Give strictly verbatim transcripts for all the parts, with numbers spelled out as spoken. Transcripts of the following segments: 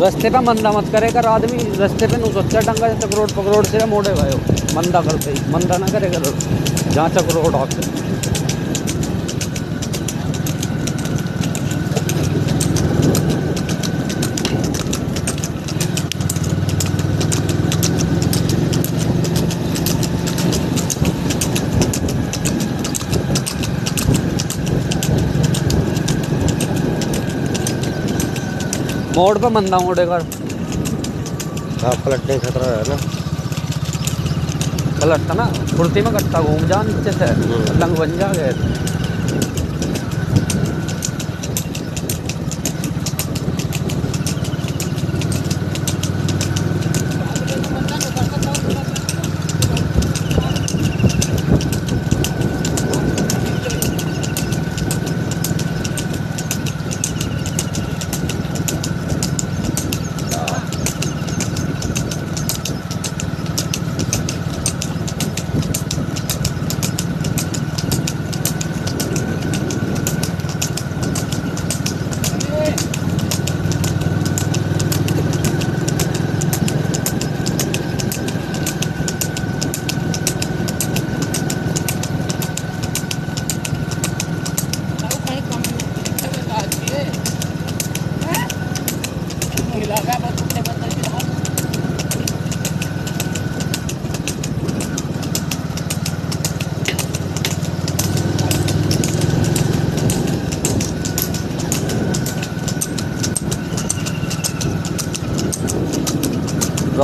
रास्ते पे मंदा मत करे कर आदमी, रास्ते पे नुसत्या डंगा चकरोड़ पकरोड़ से मोड़े भाई हो, मंदा करते ही मंदा ना करे करो जहाँ चकरोड़ आते। मोड़ पर मंदा मोड़े कर पलटने खतरा है ना, पलटता ना कुर्ती में कट्टा घूम जा नीचे से लंग बन जा गए।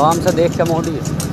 आराम से देख के मोड़ी।